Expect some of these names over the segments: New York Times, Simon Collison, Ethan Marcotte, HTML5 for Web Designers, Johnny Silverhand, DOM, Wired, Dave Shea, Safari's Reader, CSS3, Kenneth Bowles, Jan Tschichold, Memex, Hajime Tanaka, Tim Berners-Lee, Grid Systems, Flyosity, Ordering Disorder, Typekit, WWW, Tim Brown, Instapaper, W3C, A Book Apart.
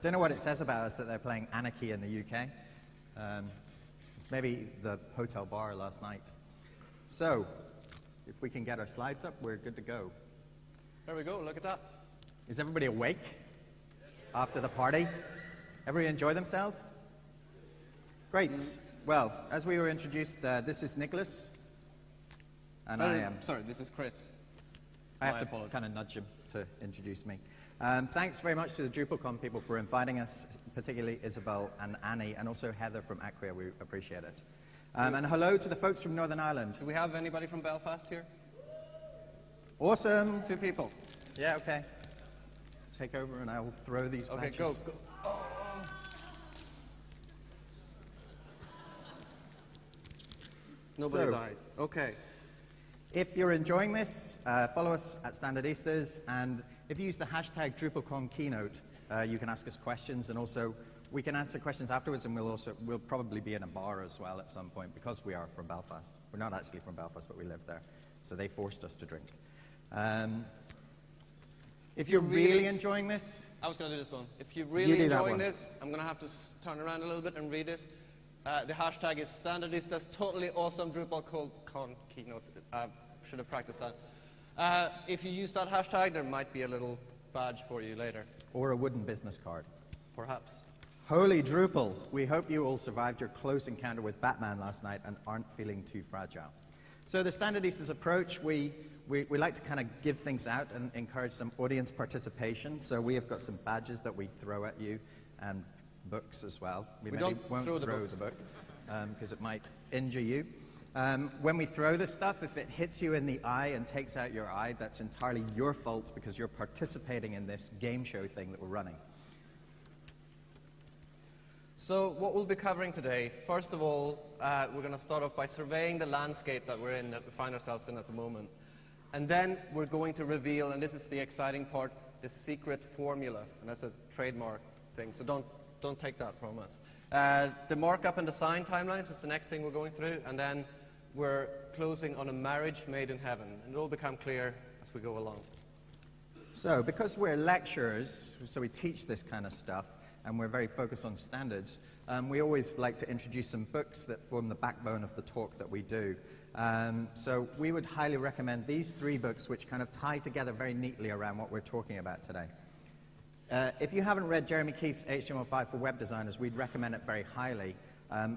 don't know what it says about us that they're playing Anarchy in the UK. It's maybe the hotel bar last night. So if we can get our slides up, we're good to go. There we go. Look at that. Is everybody awake after the party? Everybody enjoy themselves? Great. Well, as we were introduced, this is Nicholas. And I am. Sorry, this is Chris. I have to kind of nudge him to introduce me. Thanks very much to the DrupalCon people for inviting us, particularly Isabel and Annie, and also Heather from Acquia. We appreciate it. And hello to the folks from Northern Ireland. Do we have anybody from Belfast here? Awesome. Two people. Yeah, okay. Take over and I will throw these badges. Okay, go. Oh. Nobody died. Okay. If you're enjoying this, follow us at Standardistas, and if you use the hashtag DrupalConKeynote, you can ask us questions, and also we can answer questions afterwards, and we'll probably be in a bar as well at some point, because we are from Belfast. We're not actually from Belfast, but we live there, so they forced us to drink. If you're really enjoying this... I was going to do this one. If you're really enjoying this, I'm going to have to turn around a little bit and read this. The hashtag is Standardistas, totally awesome DrupalCon keynote. I should have practiced that. If you use that hashtag, there might be a little badge for you later. Or a wooden business card. Perhaps. Holy Drupal, we hope you all survived your close encounter with Batman last night and aren't feeling too fragile. So the Standardistas approach, we like to kind of give things out and encourage some audience participation. So we have got some badges that we throw at you and books as well. We don't won't throw the book because it might injure you. When we throw this stuff, if it hits you in the eye and takes out your eye, that's entirely your fault because you're participating in this game show thing that we're running. So what we'll be covering today, first of all, we're going to start off by surveying the landscape that we're in, that we find ourselves in at the moment. And then we're going to reveal, and this is the exciting part, the secret formula. And that's a trademark thing, so don't take that from us. The markup and design timelines is the next thing we're going through, and then we're closing on a marriage made in heaven. And it'll become clear as we go along. So because we're lecturers, so we teach this kind of stuff, and we're very focused on standards, we always like to introduce some books that form the backbone of the talk that we do. So we would highly recommend these three books, which kind of tie together very neatly around what we're talking about today. If you haven't read Jeremy Keith's HTML5 for Web Designers, we'd recommend it very highly.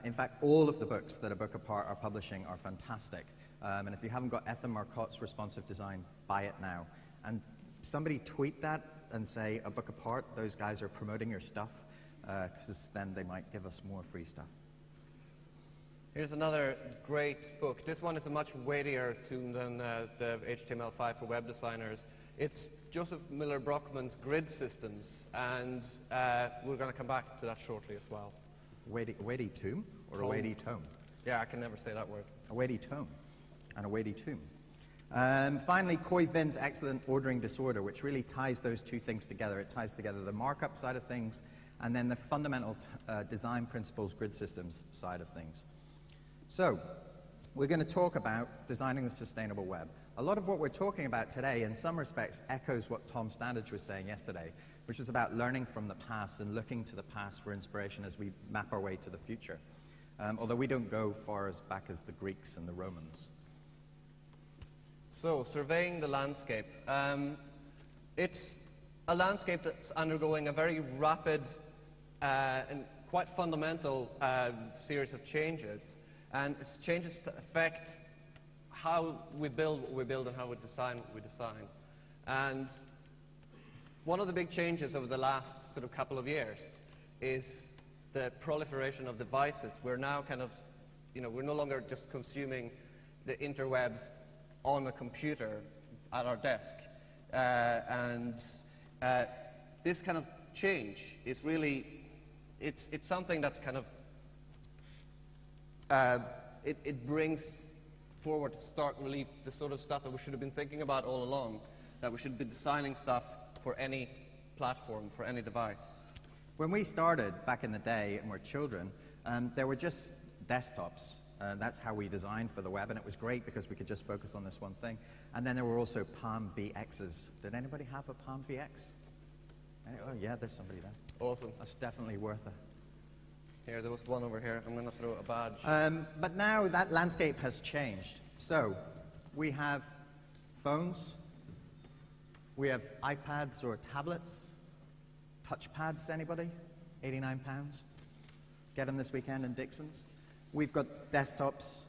In fact, all of the books that A Book Apart are publishing are fantastic. And if you haven't got Ethan Marcotte's Responsive Design, buy it now. And somebody tweet that and say, A Book Apart, those guys are promoting your stuff, because then they might give us more free stuff. Here's another great book. This one is a much weightier tome than the HTML5 for Web Designers. It's Josef Müller-Brockmann's Grid Systems, and we're going to come back to that shortly as well. Weighty tome or tome. A weighty tome? Yeah, I can never say that word. A weighty tome and a weighty tome. Finally, Khoi Vinh's excellent Ordering Disorder, which really ties those two things together. It ties together the markup side of things and then the fundamental design principles, grid systems side of things. So, we're going to talk about designing the sustainable web. A lot of what we're talking about today, in some respects, echoes what Tom Standage was saying yesterday, which is about learning from the past and looking to the past for inspiration as we map our way to the future. Although we don't go far as back as the Greeks and the Romans. So, surveying the landscape. It's a landscape that's undergoing a very rapid and quite fundamental series of changes. And it's changes that affect how we build what we build and how we design what we design. And one of the big changes over the last sort of couple of years is the proliferation of devices. We're now kind of, you know, we're no longer just consuming the interwebs on a computer at our desk. This kind of change is really, it's something that's kind of it brings forward to start relief the sort of stuff that we should have been thinking about all along, that we should be designing stuff for any platform, for any device. When we started back in the day and were children, there were just desktops. That's how we designed for the web, and it was great because we could just focus on this one thing. And then there were also Palm VXs. Did anybody have a Palm VX? Oh, yeah, there's somebody there. Awesome. That's definitely worth it. Here, there was one over here. I'm going to throw a badge. But now that landscape has changed. So we have phones. We have iPads or tablets. Touchpads, anybody? £89. Get them this weekend in Dixon's. We've got desktops.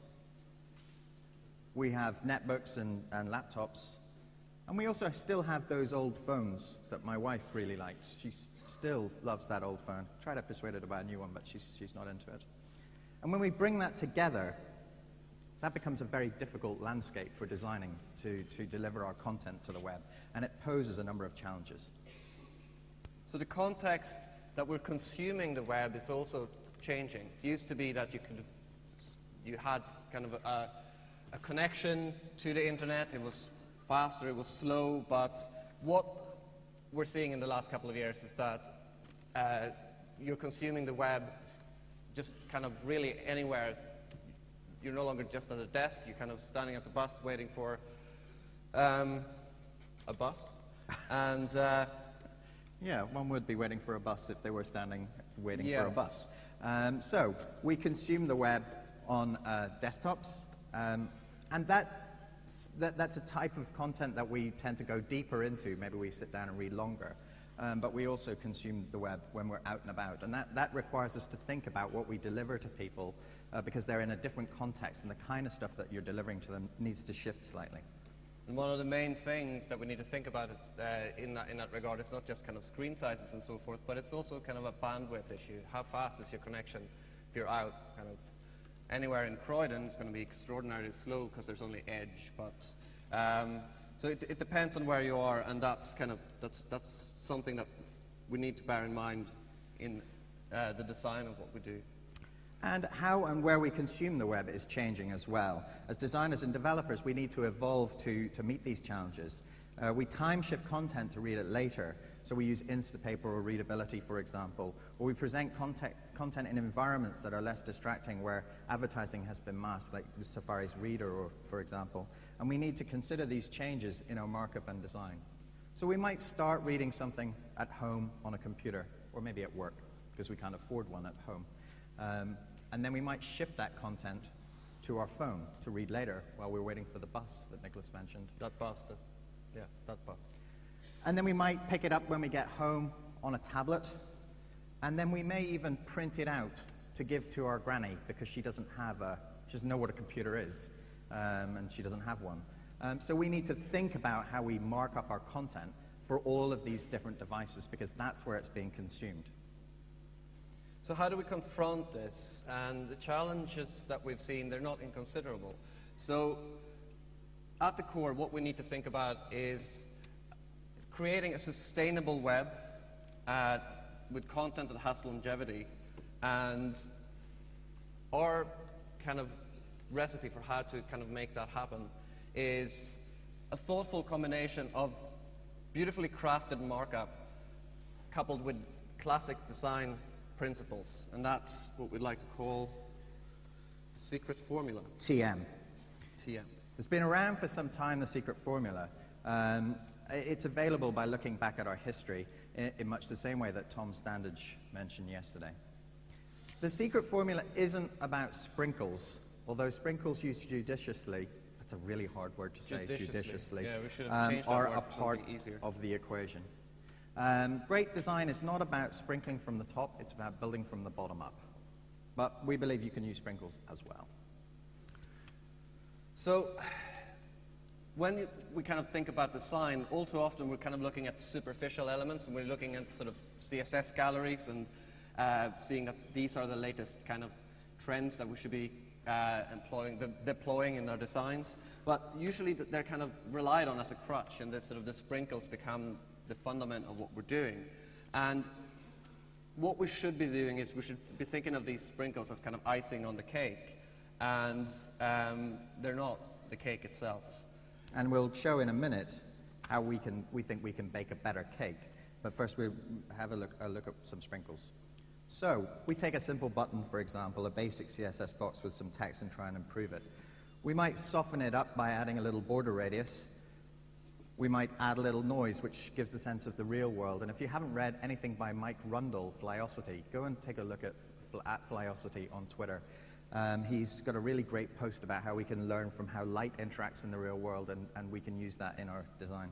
We have netbooks and laptops. And we also still have those old phones that my wife really likes. She still loves that old phone. Tried to persuade her to buy a new one, but she's not into it. And when we bring that together, that becomes a very difficult landscape for designing to deliver our content to the web. And it poses a number of challenges. So the context that we're consuming the web is also changing. It used to be that you had kind of a connection to the internet. It was faster, it was slow, but what we're seeing in the last couple of years is that you're consuming the web just kind of really anywhere. You're no longer just at a desk, you're kind of standing at the bus waiting for a bus. And yeah, one would be waiting for a bus if they were standing waiting for a bus. So we consume the web on desktops, and that's a type of content that we tend to go deeper into. Maybe we sit down and read longer. But we also consume the web when we're out and about. And that requires us to think about what we deliver to people because they're in a different context, and the kind of stuff that you're delivering to them needs to shift slightly. And one of the main things that we need to think about in that regard is not just kind of screen sizes and so forth, but it's also kind of a bandwidth issue. How fast is your connection? If you're out kind of anywhere in Croydon, it's going to be extraordinarily slow because there's only edge. But so it depends on where you are, and that's something that we need to bear in mind in the design of what we do. And how and where we consume the web is changing as well. As designers and developers, we need to evolve to meet these challenges. We time shift content to read it later. So we use Instapaper or Readability, for example, or we present content in environments that are less distracting where advertising has been masked, like Safari's Reader, or, for example. And we need to consider these changes in our markup and design. So we might start reading something at home on a computer, or maybe at work, because we can't afford one at home. And then we might shift that content to our phone to read later while we're waiting for the bus that Nicholas mentioned. That bus, that bus. And then we might pick it up when we get home on a tablet. And then we may even print it out to give to our granny because she doesn't know what a computer is, and she doesn't have one. So we need to think about how we mark up our content for all of these different devices because that's where it's being consumed. So how do we confront this? And the challenges that we've seen, they're not inconsiderable. So at the core, what we need to think about is creating a sustainable web with content that has longevity, and our kind of recipe for how to kind of make that happen is a thoughtful combination of beautifully crafted markup coupled with classic design principles, and that's what we'd like to call the secret formula. TM. TM. It's been around for some time, the secret formula. It's available by looking back at our history in much the same way that Tom Standage mentioned yesterday. The secret formula isn't about sprinkles, although sprinkles used judiciously, that's a really hard word to say, judiciously, yeah, we should have changed that word for something easier. Are a part of the equation. Great design is not about sprinkling from the top, it's about building from the bottom up. But we believe you can use sprinkles as well. So, when we kind of think about design, all too often we're kind of looking at superficial elements, and we're looking at sort of CSS galleries and seeing that these are the latest kind of trends that we should be deploying in our designs. But usually they're kind of relied on as a crutch, and that sort of the sprinkles become the fundament of what we're doing. And what we should be doing is we should be thinking of these sprinkles as kind of icing on the cake, and they're not the cake itself. And we'll show in a minute how we think we can bake a better cake. But first we'll have a look at some sprinkles. So we take a simple button, for example, a basic CSS box with some text, and try and improve it. We might soften it up by adding a little border radius, we might add a little noise, which gives a sense of the real world. And if you haven't read anything by Mike Rundle, Flyosity, go and take a look at Flyosity on Twitter. He's got a really great post about how we can learn from how light interacts in the real world, and we can use that in our design.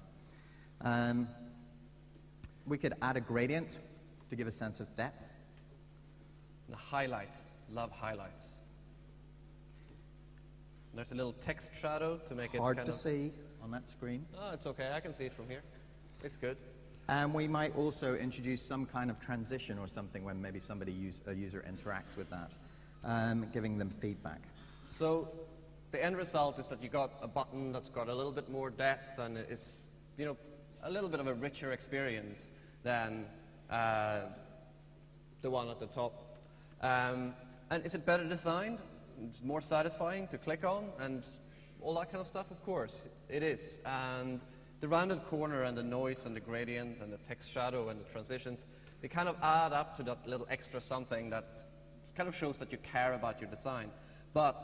We could add a gradient to give a sense of depth. And a highlight. Love highlights. And there's a little text shadow to make it hard to see on that screen. Oh, it's okay. I can see it from here. It's good. And we might also introduce some kind of transition or something when maybe somebody a user interacts with that, giving them feedback. So the end result is that you got a button that's got a little bit more depth, and it's, you know, a little bit of a richer experience than the one at the top. And is it better designed? It's more satisfying to click on and all that kind of stuff? Of course, it is. And the rounded corner and the noise and the gradient and the text shadow and the transitions, they kind of add up to that little extra something that kind of shows that you care about your design. But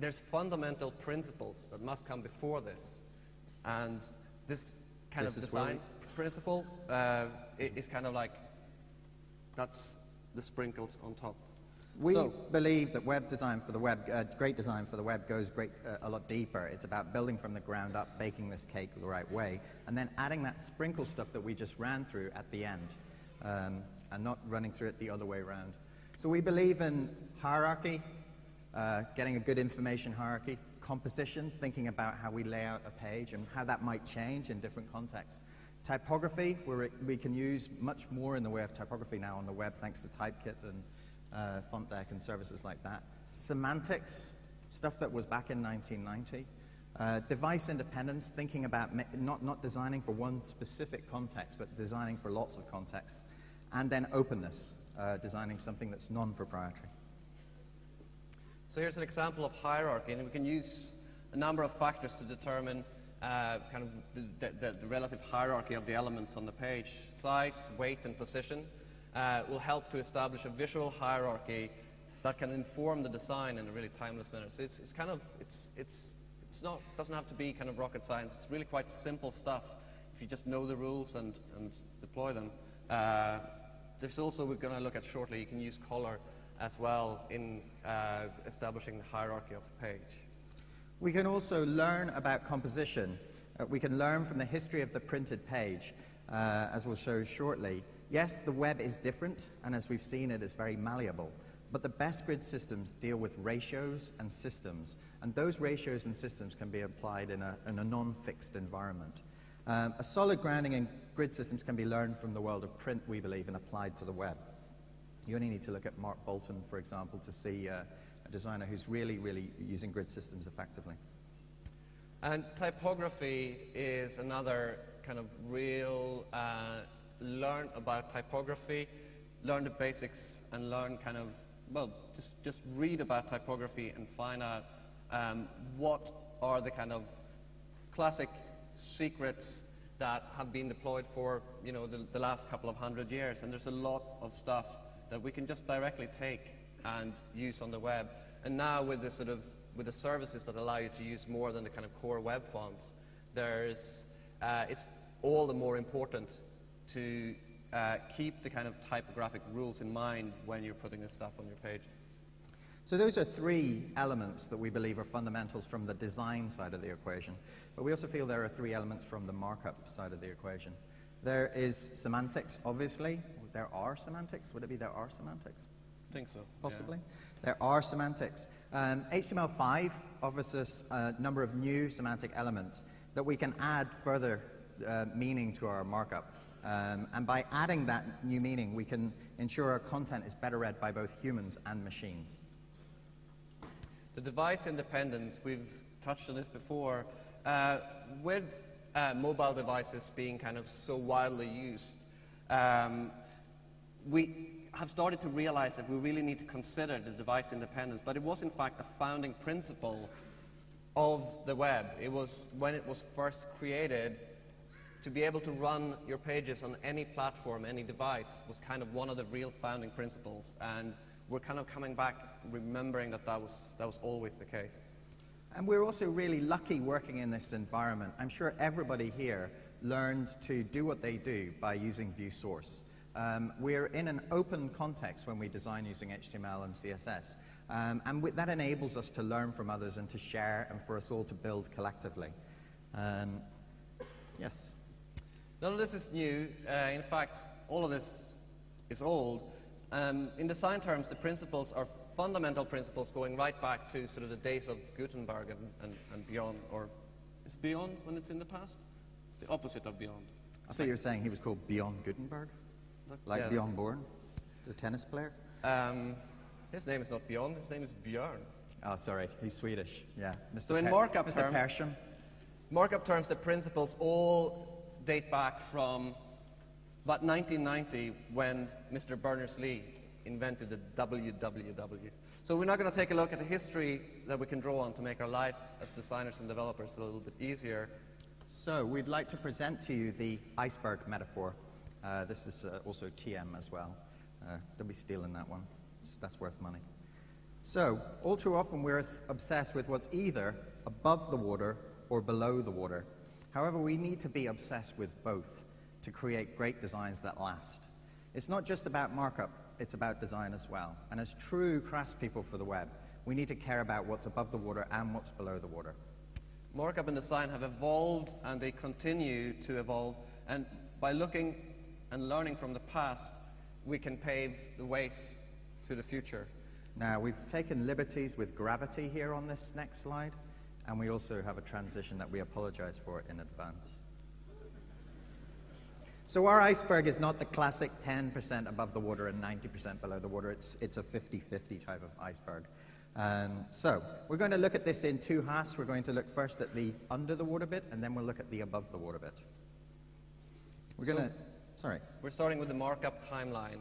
there's fundamental principles that must come before this. And this kind of design principle is kind of like, that's the sprinkles on top. We believe that web design for the web, great design for the web goes a lot deeper. It's about building from the ground up, baking this cake the right way, and then adding that sprinkle stuff that we just ran through at the end, and not running through it the other way around. So we believe in hierarchy, getting a good information hierarchy, composition, thinking about how we lay out a page and how that might change in different contexts. Typography, where we can use much more in the way of typography now on the web thanks to Typekit and Font Deck and services like that. Semantics, stuff that was back in 1990. Device independence, thinking about not designing for one specific context, but designing for lots of contexts. And then openness, designing something that's non-proprietary. So here's an example of hierarchy, and we can use a number of factors to determine kind of the relative hierarchy of the elements on the page. Size, weight, and position. Will help to establish a visual hierarchy that can inform the design in a really timeless manner. So it's kind of, it's not, doesn't have to be kind of rocket science. It's really quite simple stuff if you just know the rules and deploy them. There's also, we're going to look at shortly, you can use color as well in establishing the hierarchy of the page. We can also learn about composition. We can learn from the history of the printed page, as we'll show shortly. Yes, the web is different, and as we've seen, it is very malleable. But the best grid systems deal with ratios and systems, and those ratios and systems can be applied in a non-fixed environment. A solid grounding in grid systems can be learned from the world of print, we believe, and applied to the web. You only need to look at Mark Boulton, for example, to see a designer who's really, really using grid systems effectively. And typography is another kind of real... learn about typography, learn the basics, and learn kind of, well, just read about typography and find out what are the kind of classic secrets that have been deployed for, you know, the last couple of hundred years. And there's a lot of stuff that we can just directly take and use on the web. And now with the sort of, with the services that allow you to use more than the kind of core web fonts, there's, it's all the more important to keep the kind of typographic rules in mind when you're putting this stuff on your pages. So those are three elements that we believe are fundamentals from the design side of the equation. But we also feel there are three elements from the markup side of the equation. There is semantics, obviously. There are semantics. Would it be there are semantics? I think so. Possibly. Yeah. There are semantics. HTML5 offers us a number of new semantic elements that we can add further meaning to our markup. And by adding that new meaning, we can ensure our content is better read by both humans and machines. The device independence, we've touched on this before. With mobile devices being kind of so widely used, we have started to realize that we really need to consider the device independence, but it was in fact a founding principle of the web. It was, when it was first created, to be able to run your pages on any platform, any device, was kind of one of the real founding principles. And we're kind of coming back, remembering that that was always the case. And we're also really lucky working in this environment. I'm sure everybody here learned to do what they do by using view source. We're in an open context when we design using HTML and CSS. And that enables us to learn from others and to share and for us all to build collectively. Yes? None of this is new. In fact, all of this is old. In design terms, the principles are fundamental principles going right back to sort of the days of Gutenberg and beyond, or is beyond when it's in the past? The opposite of beyond. I thought you were saying he was called Beyond Gutenberg? Like yeah. Bjorn Born, the tennis player? His name is not Bjorn, his name is Björn. Oh, sorry, he's Swedish. Yeah. Mr. So in markup terms, the principles all date back from about 1990 when Mr. Berners-Lee invented the WWW. So we're now going to take a look at the history that we can draw on to make our lives as designers and developers a little bit easier. So we'd like to present to you the iceberg metaphor. This is also TM as well. Don't be stealing that one. That's worth money. So, all too often we're obsessed with what's either above the water or below the water. However, we need to be obsessed with both to create great designs that last. It's not just about markup, it's about design as well. And as true craftspeople for the web, we need to care about what's above the water and what's below the water. Markup and design have evolved and they continue to evolve. And by looking and learning from the past, we can pave the ways to the future. Now, we've taken liberties with gravity here on this next slide, and we also have a transition that we apologize for in advance. So our iceberg is not the classic 10% above the water and 90% below the water. It's a 50-50 type of iceberg. So we're going to look at this in two halves. We're going to look first at the under the water bit, and then we'll look at the above the water bit. We're going to... Sorry. We're starting with the markup timeline,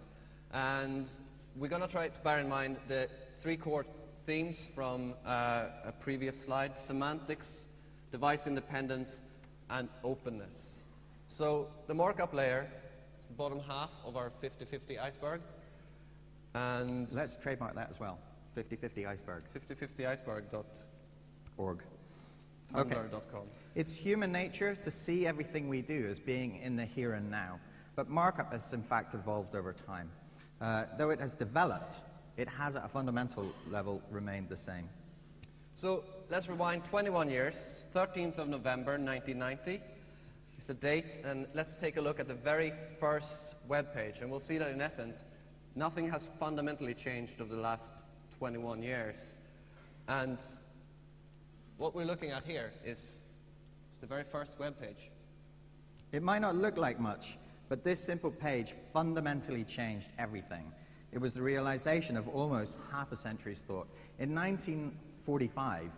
and we're going to try to bear in mind the three core themes from a previous slide: semantics, device independence, and openness. So the markup layer is the bottom half of our 50-50 iceberg, and let's trademark that as well. 50-50 iceberg. 5050iceberg.org. Okay. It's human nature to see everything we do as being in the here and now. But markup has, in fact, evolved over time. Though it has developed, it has, at a fundamental level, remained the same. So let's rewind 21 years. 13th of November, 1990 is the date. And let's take a look at the very first web page. And we'll see that, in essence, nothing has fundamentally changed over the last 21 years. And what we're looking at here is the very first web page. It might not look like much, but this simple page fundamentally changed everything. It was the realization of almost half a century's thought. In 1945,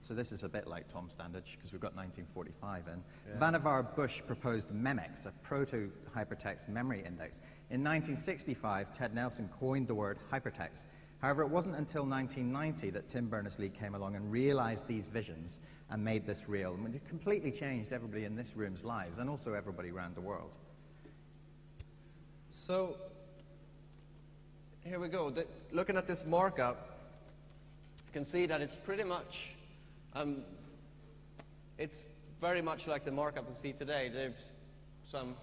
so this is a bit like Tom Standage, because we've got 1945 in, yeah. Vannevar Bush proposed MEMEX, a proto-hypertext memory index. In 1965, Ted Nelson coined the word hypertext. However, it wasn't until 1990 that Tim Berners-Lee came along and realized these visions and made this real. And it completely changed everybody in this room's lives, and also everybody around the world. So here we go. Looking at this markup, you can see that it's pretty much, it's very much like the markup we see today. There's some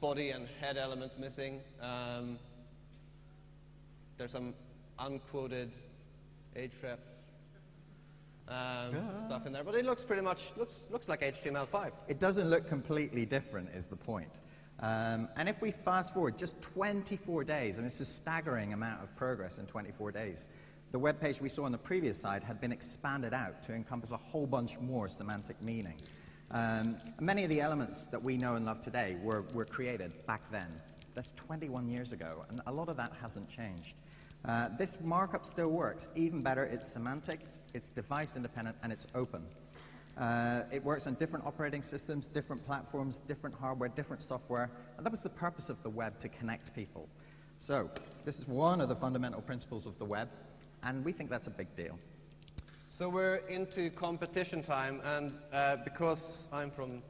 body and head elements missing. There's some unquoted href stuff in there, but it looks pretty much looks like HTML5. It doesn't look completely different, is the point. And if we fast forward just 24 days, and it's a staggering amount of progress in 24 days, the web page we saw on the previous slide had been expanded out to encompass a whole bunch more semantic meaning. Many of the elements that we know and love today were created back then. That's 21 years ago, and a lot of that hasn't changed. This markup still works. Even better, it's semantic, it's device independent, and it's open. It works on different operating systems, different platforms, different hardware, different software, and that was the purpose of the web, to connect people. So this is one of the fundamental principles of the web, and we think that's a big deal. So we're into competition time, and because I'm from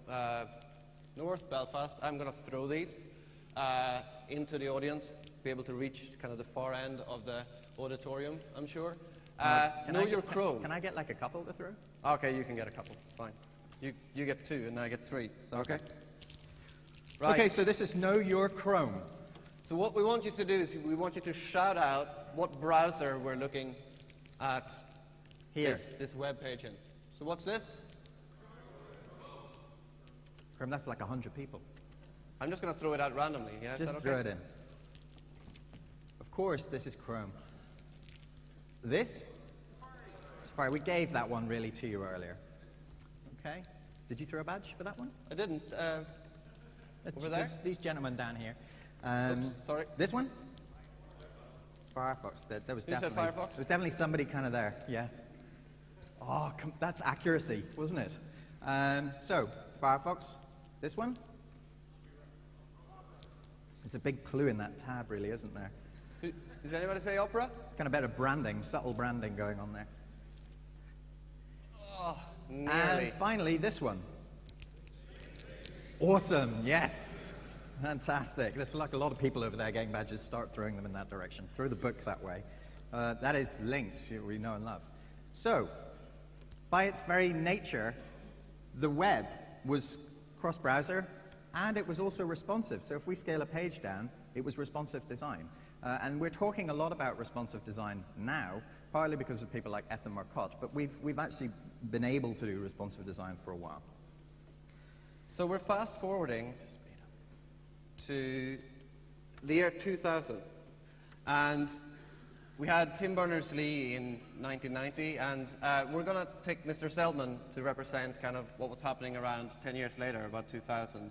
North Belfast, I'm going to throw these into the audience, be able to reach kind of the far end of the auditorium, I'm sure. Know your Chrome. Can I get like a couple to throw? Okay, you can get a couple. It's fine. You get two, and I get three. So okay. Right. Okay, so this is Know Your Chrome. So what we want you to do is we want you to shout out what browser we're looking at here. This web page in. So what's this? Chrome. That's like 100 people. I'm just going to throw it out randomly. Yeah, just is that okay? Throw it in. Of course, this is Chrome. This? Safari. We gave that one really to you earlier. Okay. Did you throw a badge for that one? I didn't. Over there? These gentlemen down here. Oops, sorry. This one? Firefox. There was definitely, you said Firefox? There was definitely somebody kind of there. Yeah. Oh, that's accuracy, wasn't it? So, Firefox. This one? There's a big clue in that tab, really, isn't there? Does anybody say Opera? It's kind of better branding, subtle branding going on there. Oh, nearly. And finally, this one. Awesome, yes. Fantastic. There's like a lot of people over there getting badges. Start throwing them in that direction. Throw the book that way. That is linked, we know and love. So, by its very nature, the web was cross-browser, and it was also responsive. So if we scale a page down, it was responsive design. And we're talking a lot about responsive design now, partly because of people like Ethan Marcotte, but we've actually been able to do responsive design for a while. So we're fast-forwarding to the year 2000, and we had Tim Berners-Lee in 1990, and we're going to take Mr. Zeldman to represent kind of what was happening around 10 years later, about 2000.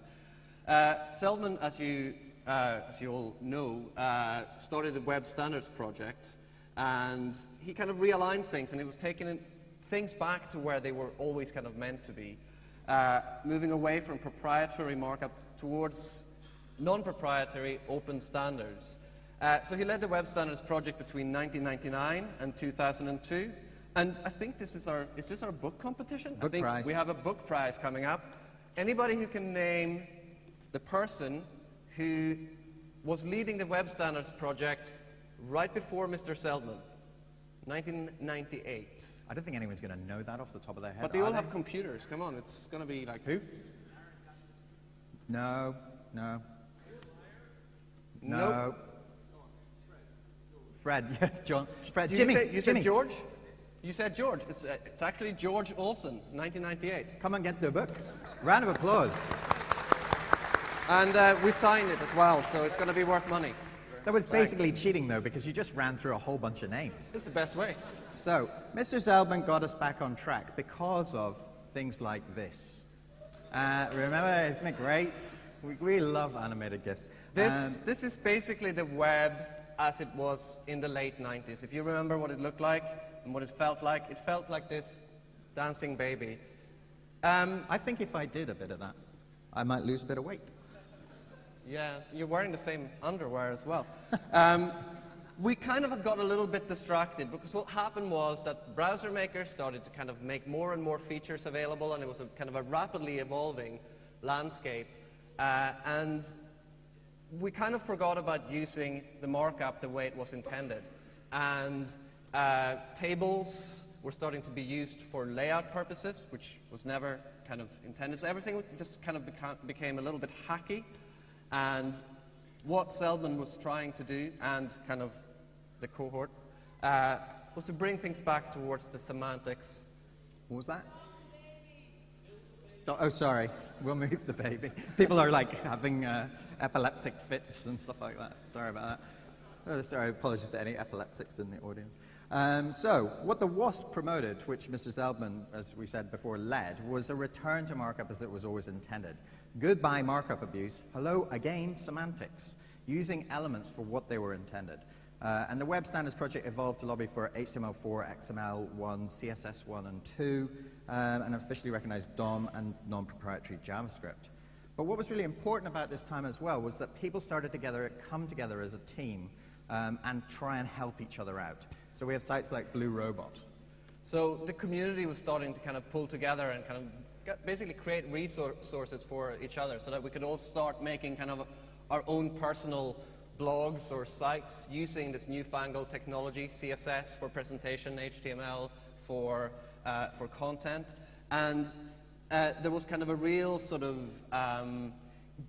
Zeldman, as you all know, started the Web Standards Project, and he kind of realigned things, and it was taking things back to where they were always kind of meant to be, moving away from proprietary markup towards non-proprietary open standards. So he led the Web Standards Project between 1999 and 2002, and I think this is our book competition? Book prize. We have a book prize coming up. Anybody who can name the person who was leading the Web Standards Project right before Mr. Zeldman, 1998. I don't think anyone's going to know that off the top of their head. But they all have computers. Come on, it's going to be like... Who? No, no. No. Nope. Fred, yeah, John. Fred, Jimmy. You said George? You said George. It's actually George Olson, 1998. Come and get the book. Round of applause. And we signed it as well, so it's going to be worth money. That was basically cheating, though, because you just ran through a whole bunch of names. It's the best way. So, Mr. Zeldman got us back on track because of things like this. Remember, isn't it great? We love animated GIFs. This is basically the web as it was in the late 90s. If you remember what it looked like and what it felt like this dancing baby. I think if I did a bit of that, I might lose a bit of weight. Yeah, you're wearing the same underwear as well. We kind of got a little bit distracted because what happened was that browser makers started to kind of make more and more features available, and it was a kind of a rapidly evolving landscape. And we kind of forgot about using the markup the way it was intended. And tables were starting to be used for layout purposes, which was never kind of intended. So everything just kind of became a little bit hacky. And what Zeldman was trying to do, and kind of the cohort, was to bring things back towards the semantics. What was that? Oh, sorry. We'll move the baby. People are like having epileptic fits and stuff like that. Sorry about that. Oh, sorry, apologies to any epileptics in the audience. So what the WASP promoted, which Mr. Zeldman, as we said before, led, was a return to markup as it was always intended. Goodbye markup abuse. Hello again semantics, using elements for what they were intended. And the Web Standards Project evolved to lobby for HTML4, XML1, CSS1 and 2, and officially recognized DOM and non-proprietary JavaScript. But what was really important about this time as well was that people started to come together as a team and try and help each other out. So we have sites like Blue Robot. So the community was starting to kind of pull together and kind of basically create resources for each other so that we could all start making kind of our own personal blogs or sites using this newfangled technology, CSS for presentation, HTML for content. And there was kind of a real sort of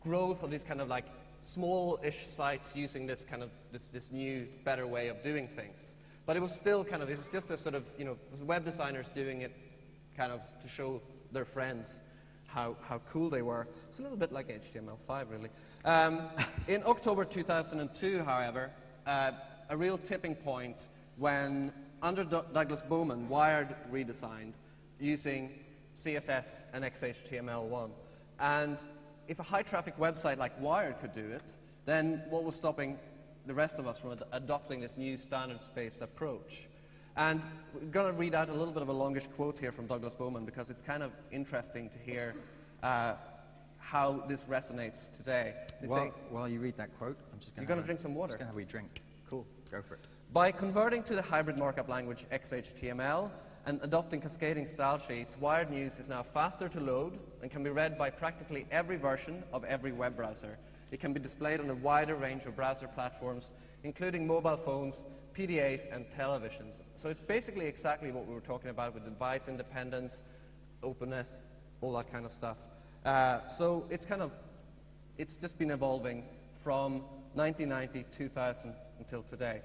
growth of these kind of like small-ish sites using this kind of this new, better way of doing things. But it was still kind of, it was just a sort of, you know, web designers doing it kind of to show their friends how cool they were. It's a little bit like HTML5, really. In October 2002, however, a real tipping point when, under Douglas Bowman, Wired redesigned using CSS and XHTML1. And if a high-traffic website like Wired could do it, then what was stopping the rest of us from adopting this new standards-based approach? And we're going to read out a little bit of a longish quote here from Douglas Bowman, because it's kind of interesting to hear how this resonates today. While you read that quote, I'm just going to... You're going to drink some water? I'm just going to have a wee drink. Cool. Go for it. By converting to the hybrid markup language XHTML and adopting cascading style sheets, Wired News is now faster to load and can be read by practically every version of every web browser. It can be displayed on a wider range of browser platforms, including mobile phones, PDAs, and televisions. So it's basically exactly what we were talking about with device independence, openness, all that kind of stuff. So it's kind of, it's just been evolving from 1990, 2000, until today.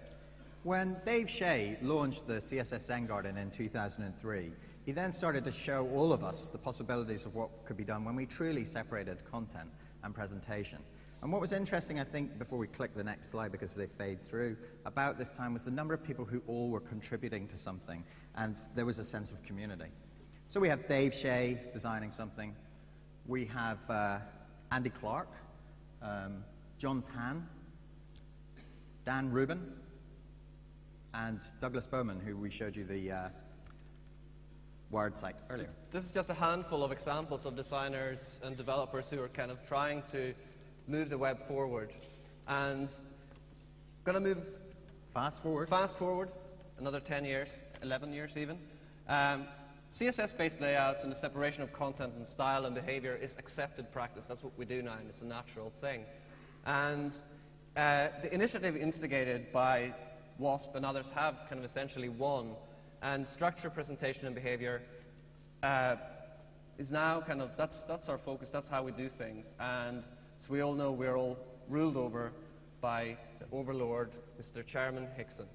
When Dave Shea launched the CSS Zen Garden in 2003, he then started to show all of us the possibilities of what could be done when we truly separated content and presentation. And what was interesting, I think, before we click the next slide, because they fade through, about this time was the number of people who all were contributing to something, and there was a sense of community. So we have Dave Shea designing something. We have Andy Clark, John Tan, Dan Rubin, and Douglas Bowman, who we showed you the Wired site earlier. This is just a handful of examples of designers and developers who are kind of trying to move the web forward, and going to move fast forward another 10 years, 11 years even. CSS-based layouts and the separation of content and style and behavior is accepted practice. That's what we do now, and it's a natural thing. And the initiative instigated by WASP and others have kind of essentially won, and structure, presentation, and behavior is now kind of, that's our focus, that's how we do things. And so we all know we're all ruled over by the overlord, Mr. Chairman Hickson.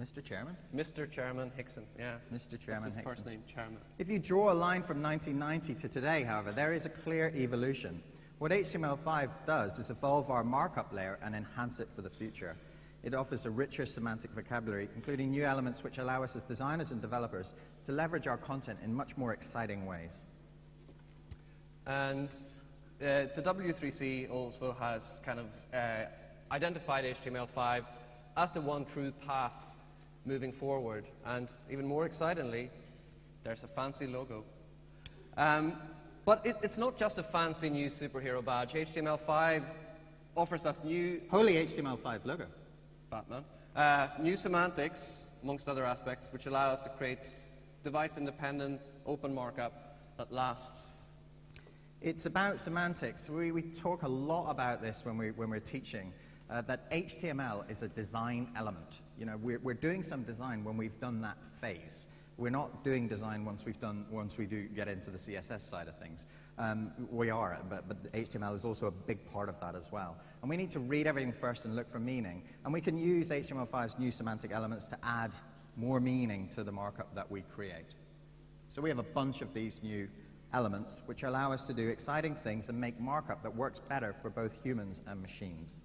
Mr. Chairman? Mr. Chairman Hickson, yeah. Mr. Chairman Hickson. That's his first name, Chairman. If you draw a line from 1990 to today, however, there is a clear evolution. What HTML5 does is evolve our markup layer and enhance it for the future. It offers a richer semantic vocabulary, including new elements which allow us as designers and developers to leverage our content in much more exciting ways. And the W3C also has kind of identified HTML5 as the one true path moving forward. And even more excitingly, there's a fancy logo. But it's not just a fancy new superhero badge. HTML5 offers us new... Holy HTML5 logo. Batman. New semantics, amongst other aspects, which allow us to create device-independent open markup that lasts. It's about semantics. We talk a lot about this when we're teaching, that HTML is a design element. You know, we're doing some design when we've done that phase. We're not doing design once we do get into the CSS side of things. We are, but HTML is also a big part of that as well. And we need to read everything first and look for meaning. And we can use HTML5's new semantic elements to add more meaning to the markup that we create. So we have a bunch of these new elements which allow us to do exciting things and make markup that works better for both humans and machines.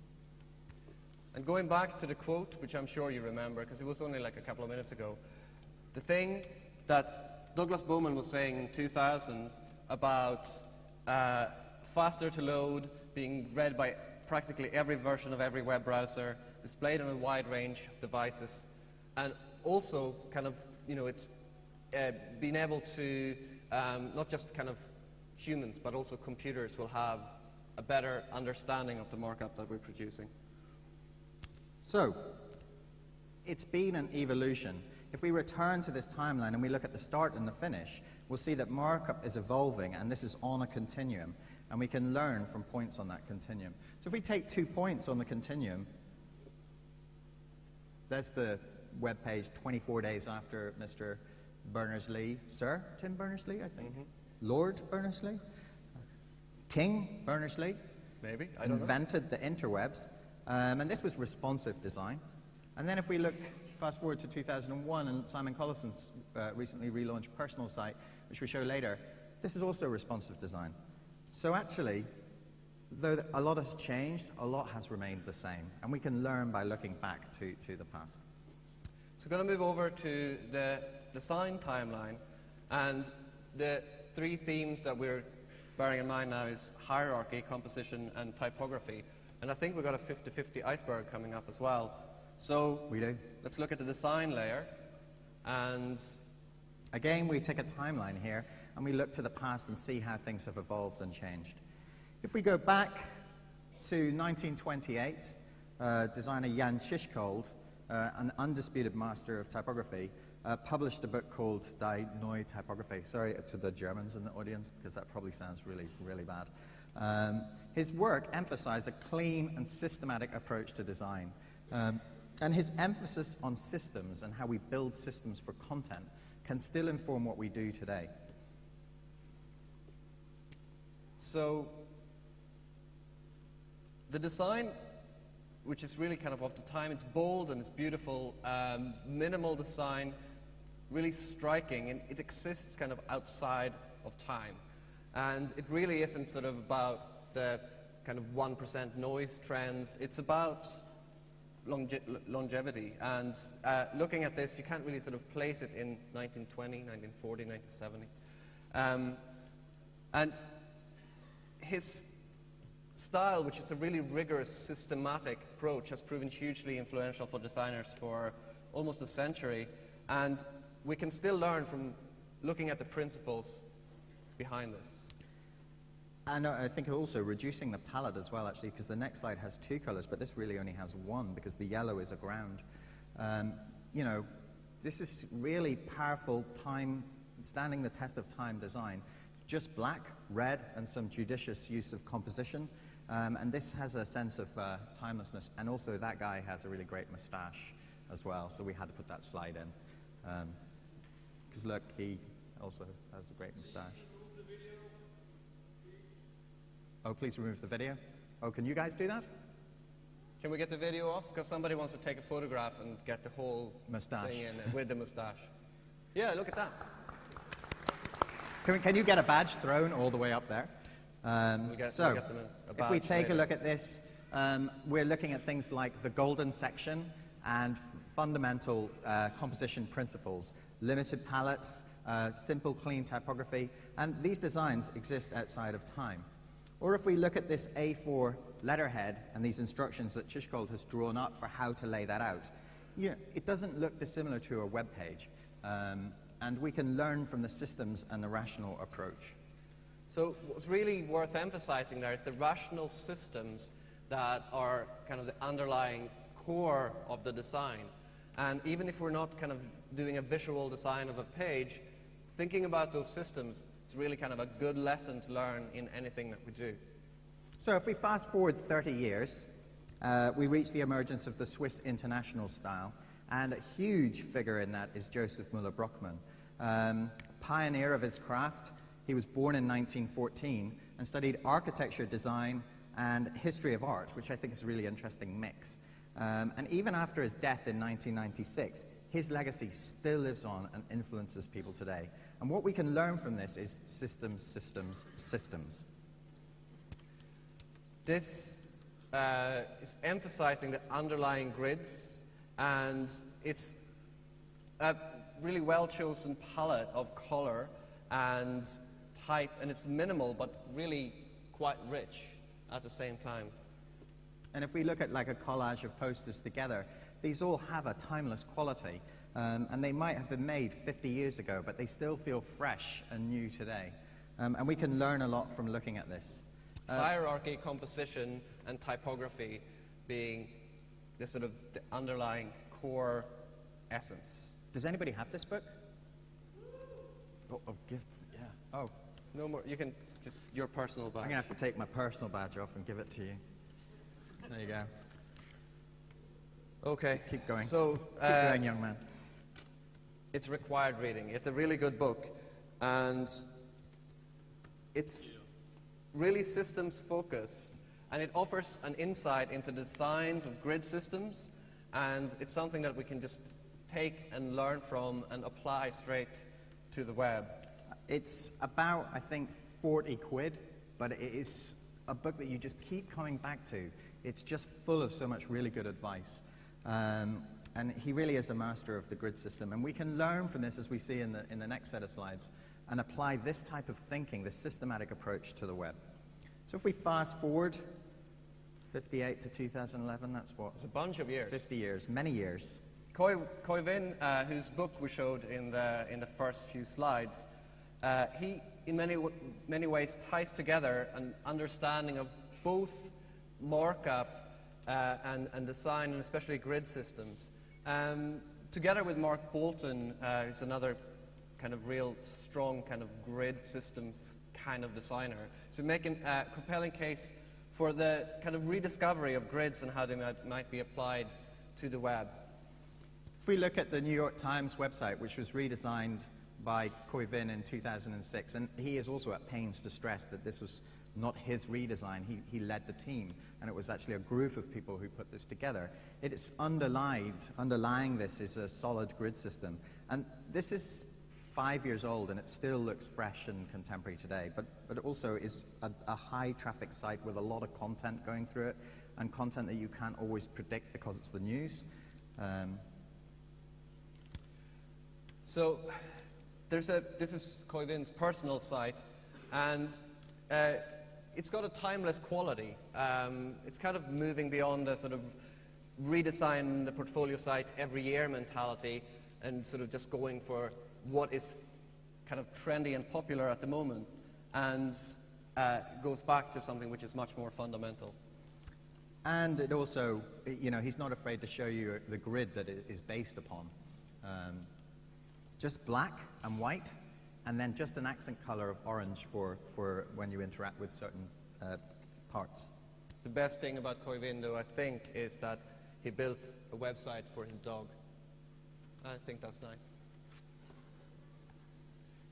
And going back to the quote, which I'm sure you remember, because it was only like a couple of minutes ago, the thing that Douglas Bowman was saying in 2000 about faster to load, being read by practically every version of every web browser, displayed on a wide range of devices, and also kind of, you know, it's being able to not just kind of humans, but also computers will have a better understanding of the markup that we're producing. So, it's been an evolution. If we return to this timeline and we look at the start and the finish, we'll see that markup is evolving, and this is on a continuum. and we can learn from points on that continuum. So if we take 2 points on the continuum, that's the web page 24 days after Mr. Berners-Lee, Sir Tim Berners-Lee, I think, Lord Berners-Lee, King Berners-Lee, maybe, I don't know, invented the interwebs, and this was responsive design. And then if we look fast forward to 2001 and Simon Collison's recently relaunched personal site, which we show later, this is also responsive design. So actually, though a lot has changed, a lot has remained the same, and we can learn by looking back to the past. So we're going to move over to the design timeline, and the three themes that we're bearing in mind now is hierarchy, composition, and typography. And I think we've got a 50-50 iceberg coming up as well. So we do. Let's look at the design layer. And again, we take a timeline here, and we look to the past and see how things have evolved and changed. If we go back to 1928, designer Jan Tschichold, an undisputed master of typography, published a book called Die Neue Typografie. Sorry to the Germans in the audience, because that probably sounds really, really bad. His work emphasized a clean and systematic approach to design. And his emphasis on systems and how we build systems for content can still inform what we do today. So the design, which is really kind of the time, it's bold and it's beautiful, minimal design, really striking, and it exists kind of outside of time. And it really isn't sort of about the kind of 1% noise trends, it's about longevity. And looking at this, you can't really sort of place it in 1920, 1940, 1970. And his style, which is a really rigorous, systematic approach, has proven hugely influential for designers for almost a century. And we can still learn from looking at the principles behind this. And I think also reducing the palette as well, actually, because the next slide has 2 colors, but this really only has 1 because the yellow is a ground. You know, this is really powerful time, standing the test of time design. Just black, red, and some judicious use of composition. And this has a sense of timelessness. And also that guy has a really great mustache as well, so we had to put that slide in. Because look, he also has a great mustache. Oh, please remove the video. Oh, can you guys do that? Can we get the video off? Because somebody wants to take a photograph and get the whole mustache thing in with the mustache. Yeah, look at that. Can you get a badge thrown all the way up there? If we take a look at this, we're looking at things like the golden section and fundamental composition principles, limited palettes, simple, clean typography, and these designs exist outside of time. Or if we look at this A4 letterhead and these instructions that Tschichold has drawn up for how to lay that out, you know, it doesn't look dissimilar to a web page. And we can learn from the systems and the rational approach. So what's really worth emphasizing there is the rational systems that are kind of the underlying core of the design. And even if we're not kind of doing a visual design of a page, thinking about those systems, it's really kind of a good lesson to learn in anything that we do. So if we fast forward 30 years, we reach the emergence of the Swiss international style, and a huge figure in that is Josef Müller-Brockmann, pioneer of his craft. He was born in 1914 and studied architecture, design, and history of art, which I think is a really interesting mix. And even after his death in 1996, his legacy still lives on and influences people today. And what we can learn from this is systems, systems, systems. This is emphasizing the underlying grids, and it's a really well-chosen palette of color and type, and it's minimal but really quite rich at the same time. And if we look at like a collage of posters together, these all have a timeless quality, and they might have been made 50 years ago, but they still feel fresh and new today. And we can learn a lot from looking at this. Hierarchy, composition, and typography being the sort of the underlying core essence. Does anybody have this book? Oh, give, yeah. Oh, no more. You can Just your personal badge. I'm going to have to take my personal badge off and give it to you. There you go. Okay. Keep going. So, keep going, young man. It's required reading. It's a really good book. And it's really systems focused. And it offers an insight into the designs of grid systems. And it's something that we can just take and learn from and apply straight to the web. It's about, I think, 40 quid, but it is a book that you just keep coming back to. It's just full of so much really good advice. And he really is a master of the grid system. And we can learn from this, as we see in the next set of slides, and apply this type of thinking, this systematic approach to the web. So if we fast forward 58 to 2011, that's what? It's a bunch of years. 50 years, many years. Khoi Vinh, whose book we showed in the first few slides, he in many ways ties together an understanding of both markup and design, and especially grid systems. Together with Mark Boulton, who's another kind of real strong kind of grid systems kind of designer. So we make a compelling case for the kind of rediscovery of grids and how they might be applied to the web. If we look at the New York Times website, which was redesigned by Khoi Vinh in 2006, and he is also at pains to stress that this was not his redesign. He led the team, and it was actually a group of people who put this together. It is underlying this is a solid grid system. And this is 5 years old, and it still looks fresh and contemporary today, but it also is a high traffic site with a lot of content going through it, and content that you can't always predict because it's the news. So this is Khoi Vinh's personal site, and it's got a timeless quality. It's kind of moving beyond the sort of redesign the portfolio site every year mentality, and sort of just going for what is kind of trendy and popular at the moment, and goes back to something which is much more fundamental. And it also, you know, he's not afraid to show you the grid that it is based upon. Just black and white, and then just an accent color of orange for when you interact with certain parts. The best thing about Khoi Vinh, I think, is that he built a website for his dog. I think that's nice.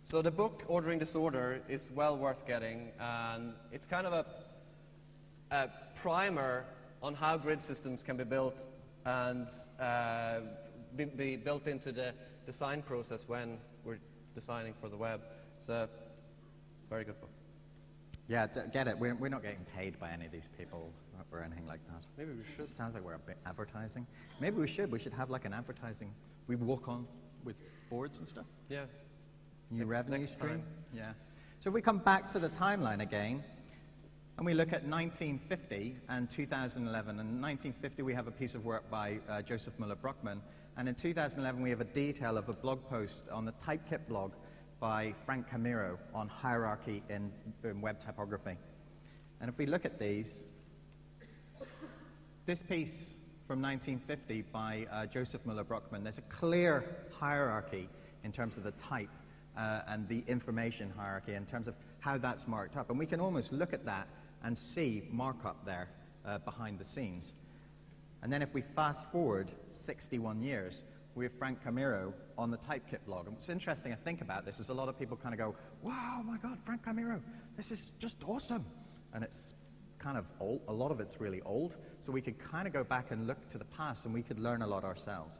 So the book, Ordering Disorder, is well worth getting, and it's kind of a primer on how grid systems can be built and be built into the design process when we're designing for the web. It's a very good book. Yeah, get it. We're not getting paid by any of these people or anything like that. Maybe we should. Sounds like we're a bit advertising. Maybe we should. We should have like an advertising. We walk on with boards and stuff. Yeah. New revenue stream? Yeah. So if we come back to the timeline again, and we look at 1950 and 2011. In 1950, we have a piece of work by Josef Müller-Brockmann. And in 2011, we have a detail of a blog post on the Typekit blog by Frank Camiro on hierarchy in web typography. And if we look at these, this piece from 1950 by Josef Müller-Brockmann, there's a clear hierarchy in terms of the type. And the information hierarchy in terms of how that's marked up. And we can almost look at that and see markup there behind the scenes. And then if we fast forward 61 years, we have Frank Camiro on the Typekit blog. And what's interesting I think about this is a lot of people kind of go, wow, my God, Frank Camiro, this is just awesome. And it's kind of old, a lot of it's really old. So we could kind of go back and look to the past, and we could learn a lot ourselves.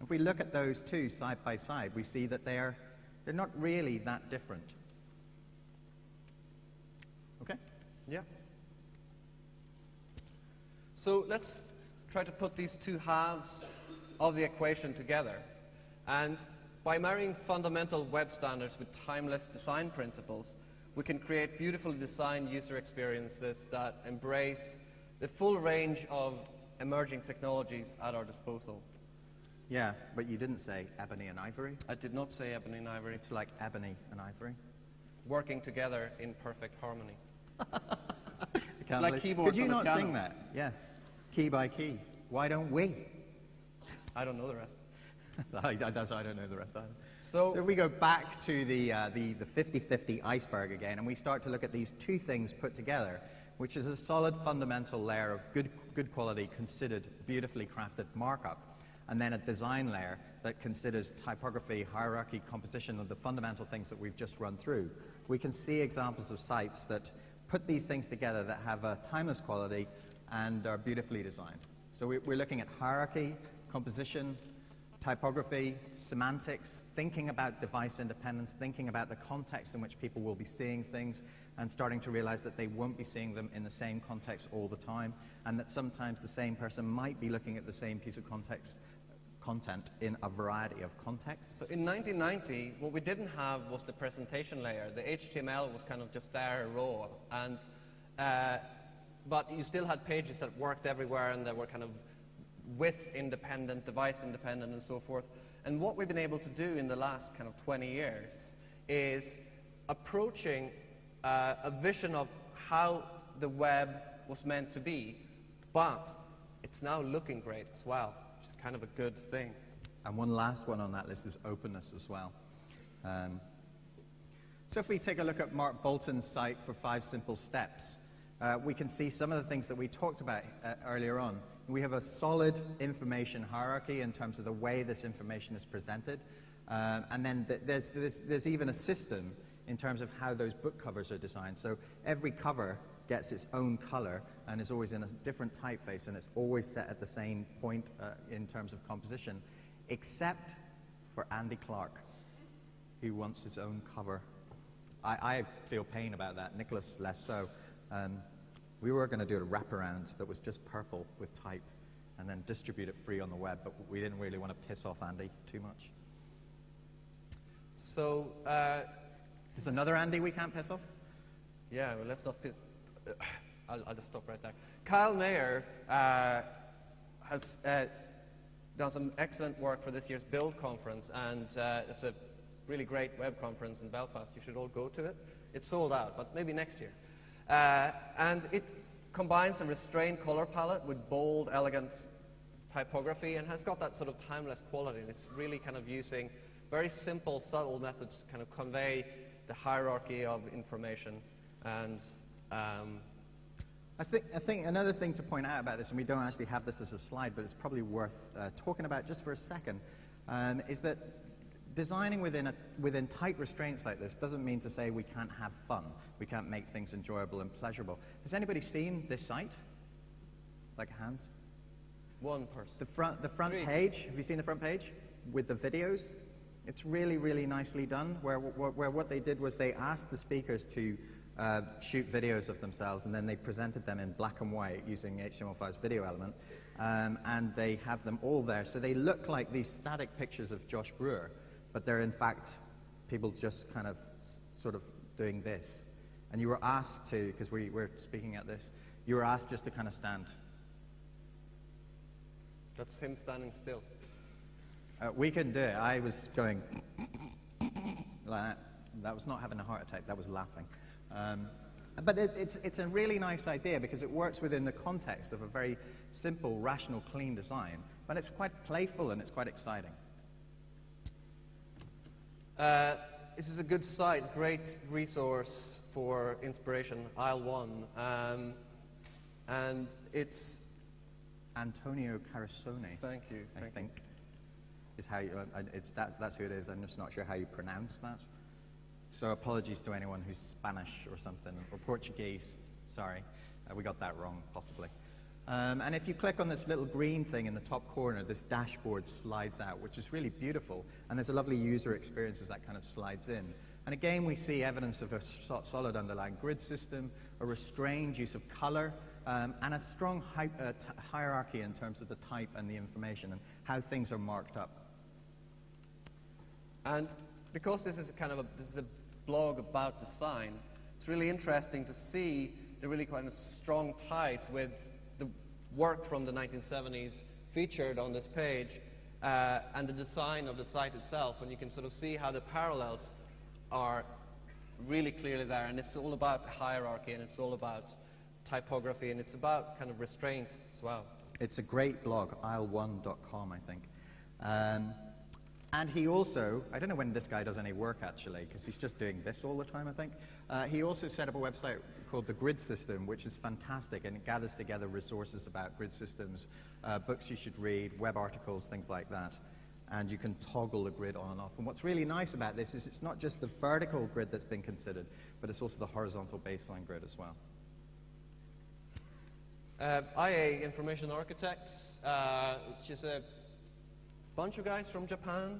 If we look at those two side by side, we see that they are they're not really that different. Okay? Yeah. So let's try to put these two halves of the equation together. And by marrying fundamental web standards with timeless design principles, we can create beautifully designed user experiences that embrace the full range of emerging technologies at our disposal. Yeah, but you didn't say ebony and ivory. I did not say ebony and ivory. It's like ebony and ivory. Working together in perfect harmony. It's like keyboards. Could you not sing that? Yeah. Key by key. Why don't we? I don't know the rest. I don't know the rest either. So if we go back to the 50-50 iceberg again, and we start to look at these two things put together, which is a solid fundamental layer of good quality, considered, beautifully crafted markup, and then a design layer that considers typography, hierarchy, composition, of the fundamental things that we've just run through. We can see examples of sites that put these things together that have a timeless quality and are beautifully designed. So we're looking at hierarchy, composition, typography, semantics, thinking about device independence, thinking about the context in which people will be seeing things, and starting to realize that they won't be seeing them in the same context all the time, and that sometimes the same person might be looking at the same piece of content in a variety of contexts. So in 1990, what we didn't have was the presentation layer. The HTML was kind of just there raw, and but you still had pages that worked everywhere, and they were kind of width independent, device independent, and so forth. And what we've been able to do in the last kind of 20 years is approaching a vision of how the web was meant to be, but it's now looking great as well, which is kind of a good thing. And one last one on that list is openness as well. So if we take a look at Mark Boulton's site for 5 simple steps, we can see some of the things that we talked about earlier on. We have a solid information hierarchy in terms of the way this information is presented. And then there's even a system in terms of how those book covers are designed. So every cover gets its own color and is always in a different typeface, and it's always set at the same point in terms of composition, except for Andy Clark, who wants his own cover. I feel pain about that, Nicholas less so. We were going to do a wraparound that was just purple with type and then distribute it free on the web, but we didn't really want to piss off Andy too much. So, there's another Andy we can't piss off? Yeah, well, let's not piss. I'll just stop right there. Kyle Mayer has done some excellent work for this year's Build conference, and it's a really great web conference in Belfast. You should all go to it. It's sold out, but maybe next year. And it combines a restrained color palette with bold, elegant typography, and has got that sort of timeless quality. And it's really kind of using very simple, subtle methods to kind of convey the hierarchy of information. And I think another thing to point out about this, and we don't actually have this as a slide, but it's probably worth talking about just for a second, is that designing within tight restraints like this doesn't mean to say we can't have fun. We can't make things enjoyable and pleasurable. Has anybody seen this site? Like hands? One person. The front page. Have you seen the front page with the videos? It's really, really nicely done, where what they did was they asked the speakers to shoot videos of themselves, and then they presented them in black and white using HTML5's video element, and they have them all there. So they look like these static pictures of Josh Brewer, but they're in fact people just kind of sort of doing this. And you were asked to, because we were speaking at this, you were asked just to kind of stand. That's him standing still. We can do it. I was going like that. That was not having a heart attack. That was laughing. But it's a really nice idea because it works within the context of a very simple, rational, clean design. But it's quite playful and it's quite exciting. This is a good site, great resource for inspiration, aisle 1. And it's Antonio Carosone. Thank you. I think is how you, that's who it is. I'm just not sure how you pronounce that. So apologies to anyone who's Spanish or something, or Portuguese. Sorry, we got that wrong, possibly. And if you click on this little green thing in the top corner, this dashboard slides out, which is really beautiful. And there's a lovely user experience as that kind of slides in. And again, we see evidence of a solid underlying grid system, a restrained use of color, and a strong hierarchy in terms of the type and the information and how things are marked up. And because this is a blog about design, it's really interesting to see the really kind of strong ties with the work from the 1970s featured on this page and the design of the site itself, and you can sort of see how the parallels are really clearly there, and it's all about hierarchy, and it's all about typography, and it's about kind of restraint as well. It's a great blog, aisle1.com, I think. And he also, I don't know when this guy does any work actually, because he's just doing this all the time, I think. He also set up a website called The Grid System, which is fantastic, and it gathers together resources about grid systems, books you should read, web articles, things like that. And you can toggle the grid on and off. And what's really nice about this is it's not just the vertical grid that's been considered, but it's also the horizontal baseline grid as well. IA Information Architects, which is a bunch of guys from Japan,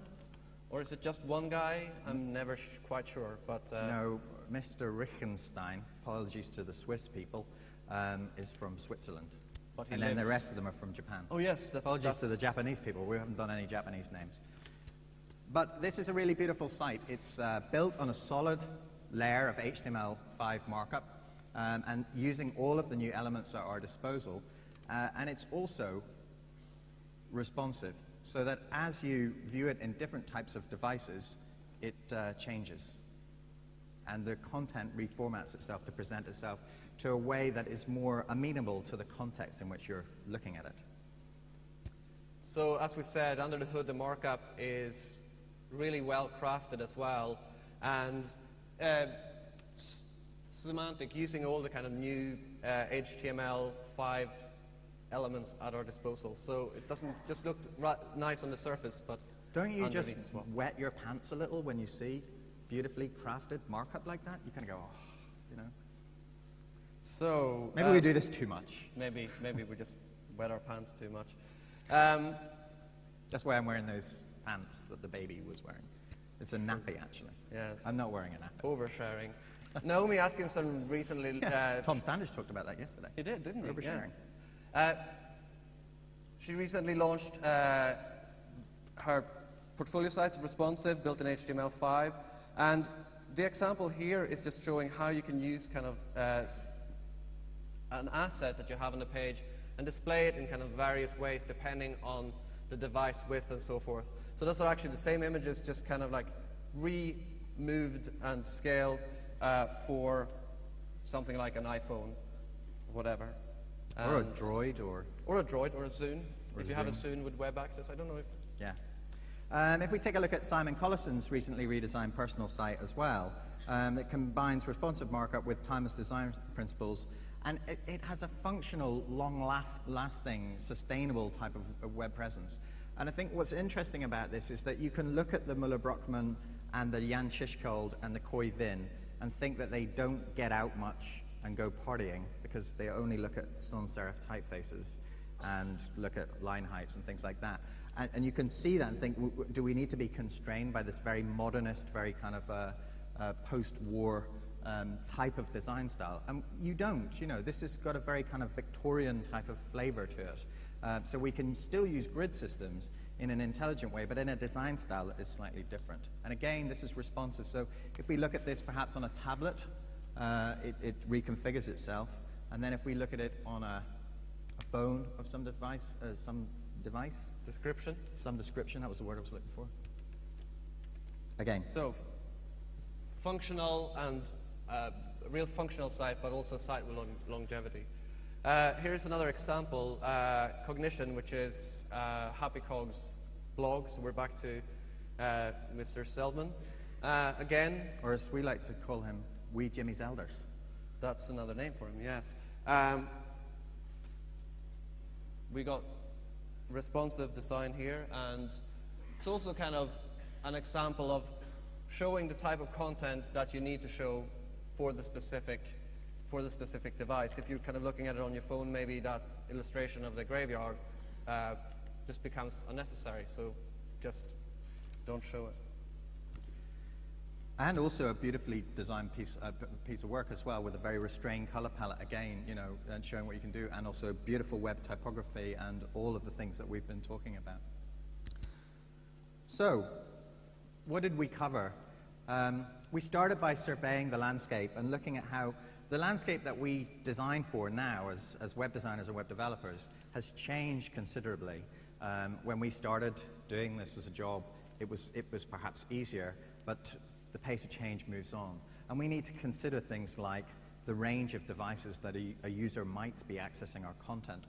or is it just one guy? I'm never quite sure. But no, Mr. Richenstein, apologies to the Swiss people, is from Switzerland. But and then the rest of them are from Japan. Oh yes, that's, apologies to the Japanese people. We haven't done any Japanese names. But this is a really beautiful site. It's built on a solid layer of HTML5 markup. And using all of the new elements at our disposal. And it's also responsive, so that as you view it in different types of devices, it changes. And the content reformats itself to present itself to a way that is more amenable to the context in which you're looking at it. So as we said, under the hood, the markup is really well crafted as well. And semantic, using all the kind of new HTML5 elements at our disposal. So it doesn't just look nice on the surface, but don't you just wet your pants a little when you see beautifully crafted markup like that? You kind of go, oh, you know. So maybe we do this too much. Maybe we just wet our pants too much. That's why I'm wearing those pants that the baby was wearing. It's a nappy, actually. Yes. I'm not wearing a nappy. Oversharing. Naomi Atkinson recently... Yeah, Tom Standage talked about that yesterday. He did, didn't he? Oversharing. Yeah. She recently launched her portfolio site of Responsive, built in HTML5. And the example here is just showing how you can use kind of an asset that you have on the page and display it in kind of various ways depending on the device width and so forth. So those are actually the same images, just kind of like removed and scaled for something like an iPhone, whatever. And or a Droid, or a Droid, or a Zune. Or if you have a Zune with web access, I don't know if... Yeah. If we take a look at Simon Collison's recently redesigned personal site as well, it combines responsive markup with timeless design principles, and it has a functional, long-lasting, sustainable type of web presence. And I think what's interesting about this is that you can look at the Müller-Brockmann and the Jan Tschichold and the Khoi Vinh and think that they don't get out much and go partying because they only look at sans-serif typefaces and look at line heights and things like that. And you can see that and think, do we need to be constrained by this very modernist, very kind of post-war type of design style? And you don't, you know, this has got a very kind of Victorian type of flavor to it. So we can still use grid systems in an intelligent way, but in a design style that is slightly different. And again, this is responsive. So if we look at this perhaps on a tablet, it reconfigures itself. And then if we look at it on a phone of some device, some description, that was the word I was looking for. Again. So functional and a real functional site, but also a site with longevity. Here's another example, Cognition, which is Happy Cog's blog. So we're back to Mr. Zeldman again. Or as we like to call him, Wee Jimmy Zelders. That's another name for him, yes. We got responsive design here, and it's also kind of an example of showing the type of content that you need to show for the specific device. If you're kind of looking at it on your phone, maybe that illustration of the graveyard just becomes unnecessary, so just don't show it. And also a beautifully designed piece of work as well, with a very restrained color palette again, you know, and showing what you can do, and also beautiful web typography and all of the things that we've been talking about. So, what did we cover? We started by surveying the landscape and looking at how the landscape that we design for now as web designers and web developers has changed considerably. When we started doing this as a job, it was perhaps easier, but the pace of change moves on. And we need to consider things like the range of devices that a user might be accessing our content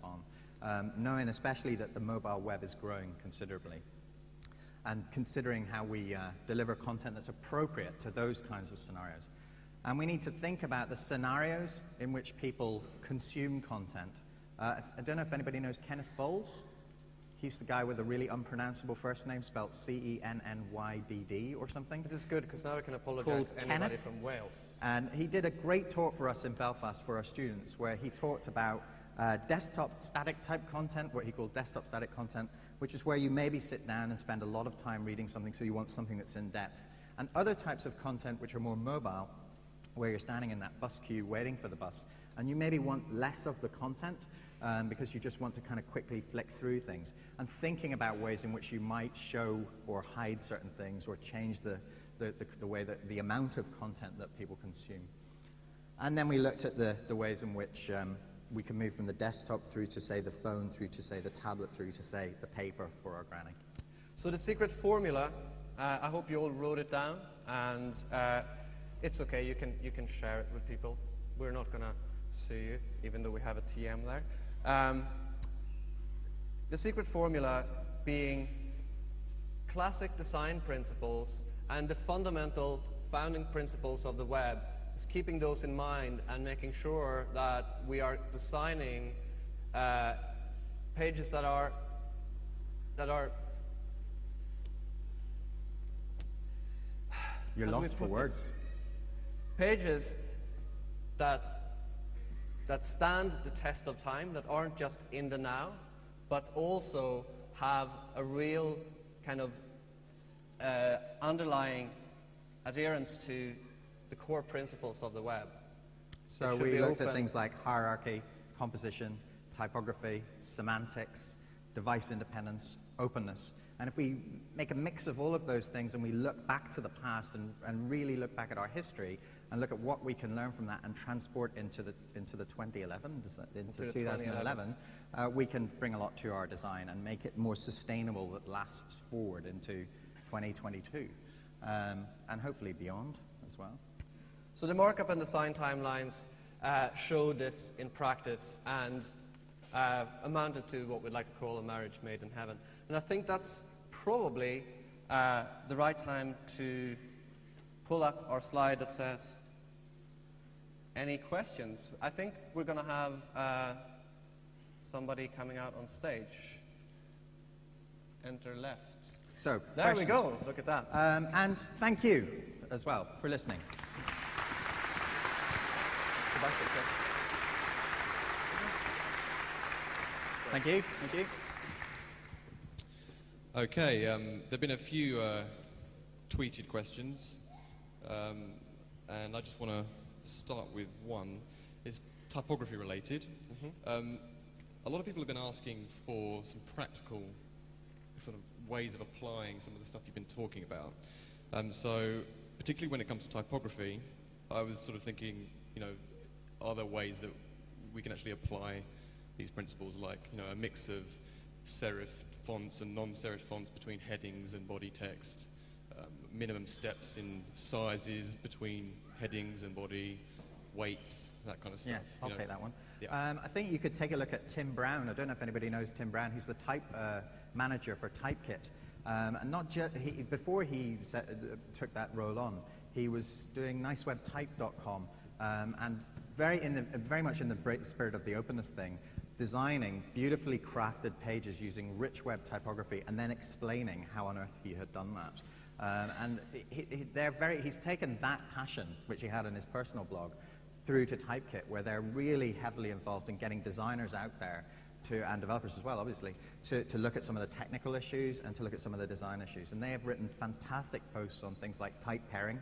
on, knowing especially that the mobile web is growing considerably. and considering how we deliver content that's appropriate to those kinds of scenarios. And we need to think about the scenarios in which people consume content. I don't know if anybody knows Kenneth Bowles. He's the guy with the really unpronounceable first name, spelled C-E-N-N-Y-D-D or something. This is good, because now I can apologize to anybody from Wales. And he did a great talk for us in Belfast for our students, where he talked about desktop static type content, what he called desktop static content, which is where you maybe sit down and spend a lot of time reading something, so you want something that's in depth. And other types of content which are more mobile, where you're standing in that bus queue waiting for the bus, and you maybe want less of the content, because you just want to kind of quickly flick through things, and thinking about ways in which you might show or hide certain things or change the way that the amount of content that people consume. And then we looked at the ways in which we can move from the desktop through to, say, the phone, through to, say, the tablet, through to, say, the paper for our granny. So the secret formula, I hope you all wrote it down, and it's okay, you can share it with people. We're not going to sue you, even though we have a TM there. The secret formula being classic design principles and the fundamental founding principles of the web, is keeping those in mind and making sure that we are designing pages that are you're lost for words. Pages that stand the test of time, that aren't just in the now, but also have a real kind of underlying adherence to the core principles of the web. So we looked at things like hierarchy, composition, typography, semantics, device independence, openness. And if we make a mix of all of those things and we look back to the past and really look back at our history and look at what we can learn from that and transport into the 2011, into 2011, we can bring a lot to our design and make it more sustainable that lasts forward into 2022 and hopefully beyond as well. So the markup and design timelines show this in practice and amounted to what we'd like to call a marriage made in heaven. And I think that's probably the right time to pull up our slide that says, any questions? I think we're going to have somebody coming out on stage. Enter left. So there questions. We go. Look at that. And thank you as well for listening. Thank you. Thank you. Okay, there have been a few tweeted questions, and I just want to start with one. It's typography related. Mm-hmm. A lot of people have been asking for some practical sort of ways of applying some of the stuff you've been talking about. So particularly when it comes to typography, I was sort of thinking, you know, are there ways that we can actually apply these principles, like, you know, a mix of serif fonts and non-serif fonts between headings and body text, minimum steps in sizes between headings and body, weights, that kind of stuff. Yeah, I'll take that one. Yeah. I think you could take a look at Tim Brown. I don't know if anybody knows Tim Brown. He's the type manager for Typekit, and not just before he took that role on, he was doing nicewebtype.com, and very much in the spirit of the openness thing, designing beautifully crafted pages using rich web typography and then explaining how on earth he had done that. And he's taken that passion, which he had in his personal blog, through to Typekit, where they're really heavily involved in getting designers out there and developers as well, obviously, to look at some of the technical issues and to look at some of the design issues. And they have written fantastic posts on things like type pairing,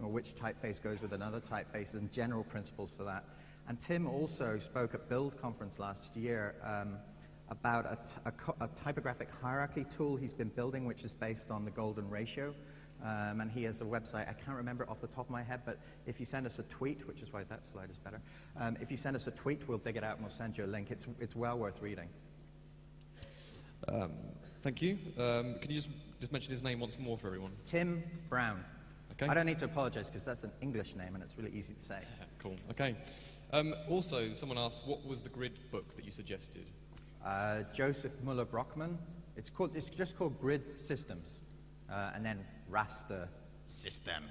or which typeface goes with another typeface, and general principles for that. And Tim also spoke at Build Conference last year about a typographic hierarchy tool he's been building, which is based on the golden ratio. And he has a website, I can't remember off the top of my head, but if you send us a tweet, which is why that slide is better, if you send us a tweet, we'll dig it out and we'll send you a link. It's well worth reading. Thank you. Can you just mention his name once more for everyone? Tim Brown. Okay. I don't need to apologize, because that's an English name and it's really easy to say. Cool. Okay. Also, someone asked, what was the grid book that you suggested? Josef Müller-Brockmann. It's just called Grid Systems. and then raster system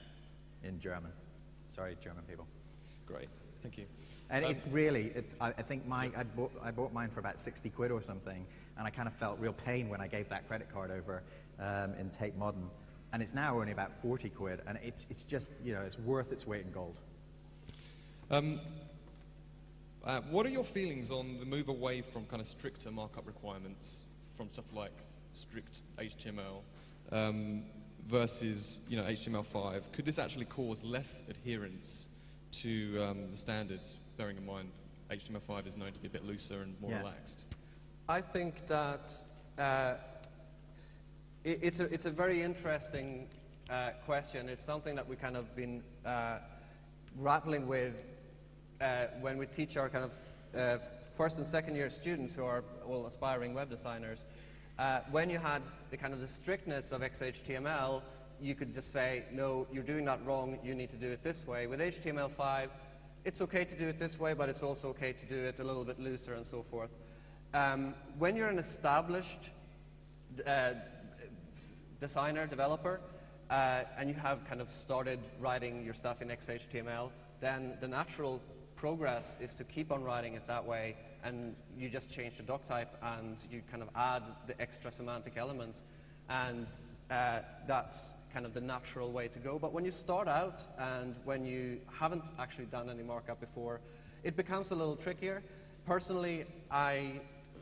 in German. Sorry, German people. Great, thank you. And it's really, I think I bought mine for about 60 quid or something, and I kind of felt real pain when I gave that credit card over in Tate Modern. And it's now only about 40 quid, and it's just, you know, it's worth its weight in gold. What are your feelings on the move away from kind of stricter markup requirements from stuff like strict HTML versus, you know, HTML5? Could this actually cause less adherence to the standards, bearing in mind HTML5 is known to be a bit looser and more relaxed? I think that it's a very interesting question. It's something that we kind of been grappling with when we teach our kind of first and second year students who are all aspiring web designers. When you had the kind of the strictness of XHTML, you could just say, no, you're doing that wrong, you need to do it this way. With HTML5, it's okay to do it this way, but it's also okay to do it a little bit looser and so forth. When you're an established designer, developer, and you have kind of started writing your stuff in XHTML, then the natural progress is to keep on writing it that way, and you just change the doc type and you kind of add the extra semantic elements. And that's kind of the natural way to go. But when you start out and when you haven't actually done any markup before, it becomes a little trickier. Personally, I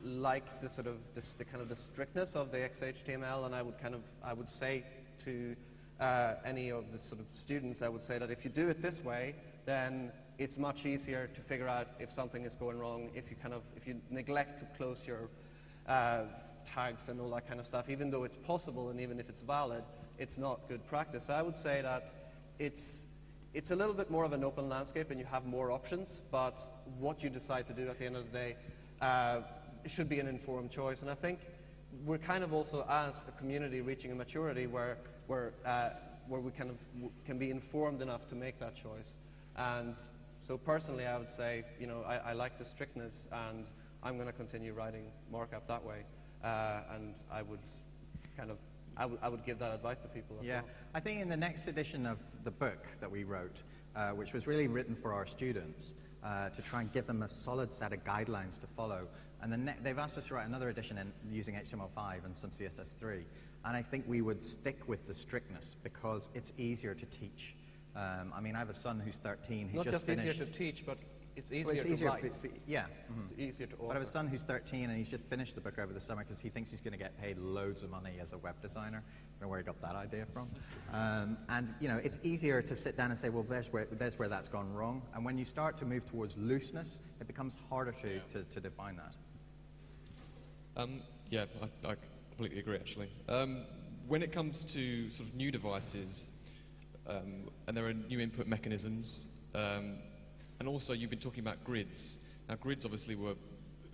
like the sort of the strictness of the XHTML, and I would say to any of the sort of students, I would say that if you do it this way, then it's much easier to figure out if something is going wrong. If you if you neglect to close your tags and all that kind of stuff, even though it's possible and even if it's valid, it's not good practice. So I would say that it's a little bit more of an open landscape and you have more options, but what you decide to do at the end of the day should be an informed choice. And I think we're kind of also, as a community, reaching a maturity where we kind of can be informed enough to make that choice. And so personally, I would say, you know, I like the strictness and I'm going to continue writing markup that way. And I would kind of, I would give that advice to people as well. I think in the next edition of the book that we wrote, which was really written for our students to try and give them a solid set of guidelines to follow, and they've asked us to write another edition using HTML5 and some CSS3, and I think we would stick with the strictness because it's easier to teach. I mean, I have a son who's 13. He just finished. Not just easier to teach, but it's easier, to write. It's easier to offer. I have a son who's 13, and he's just finished the book over the summer because he thinks he's going to get paid loads of money as a web designer. I don't know where he got that idea from. And you know, it's easier to sit down and say, well, there's where that's gone wrong. And when you start to move towards looseness, it becomes harder to define that. Yeah, I completely agree, actually. When it comes to sort of new devices, and there are new input mechanisms, and also you've been talking about grids. Now, grids obviously were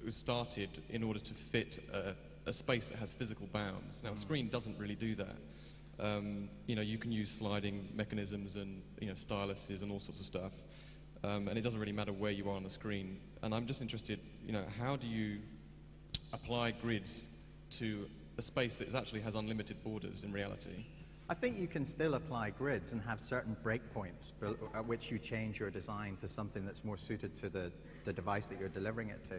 started in order to fit a space that has physical bounds. Now, a screen doesn't really do that. You know, you can use sliding mechanisms and, you know, styluses and all sorts of stuff, and it doesn't really matter where you are on the screen. And I'm just interested, you know, how do you apply grids to a space that actually has unlimited borders in reality? I think you can still apply grids and have certain breakpoints at which you change your design to something that's more suited to the device that you're delivering it to.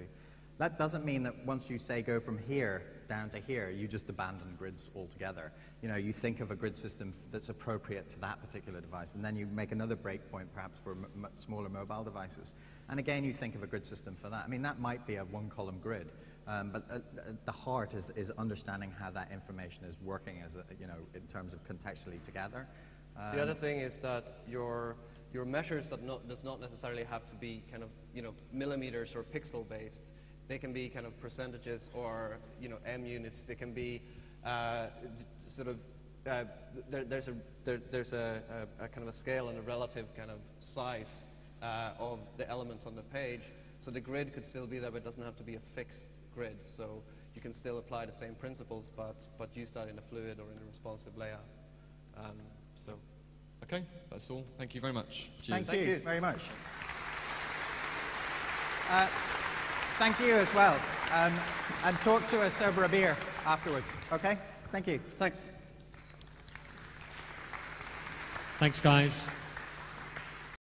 That doesn't mean that once you say go from here down to here, you just abandon grids altogether. You know, you think of a grid system that's appropriate to that particular device, and then you make another breakpoint perhaps for smaller mobile devices. And again, you think of a grid system for that. I mean, that might be a one-column grid. But the heart is understanding how that information is working, as a, you know, in terms of contextually together. The other thing is that your measures does not necessarily have to be kind of, you know, millimeters or pixel based. They can be kind of percentages or, you know, m units. They can be there's a kind of a scale and a relative kind of size of the elements on the page. So the grid could still be there, but it doesn't have to be a fixed grid, so you can still apply the same principles, but use that in a fluid or in a responsive layout. So, okay, that's all. Thank you very much. Cheers. Thank you very much. Thank you as well, and talk to us over a beer afterwards. Okay, thank you. Thanks. Thanks, guys.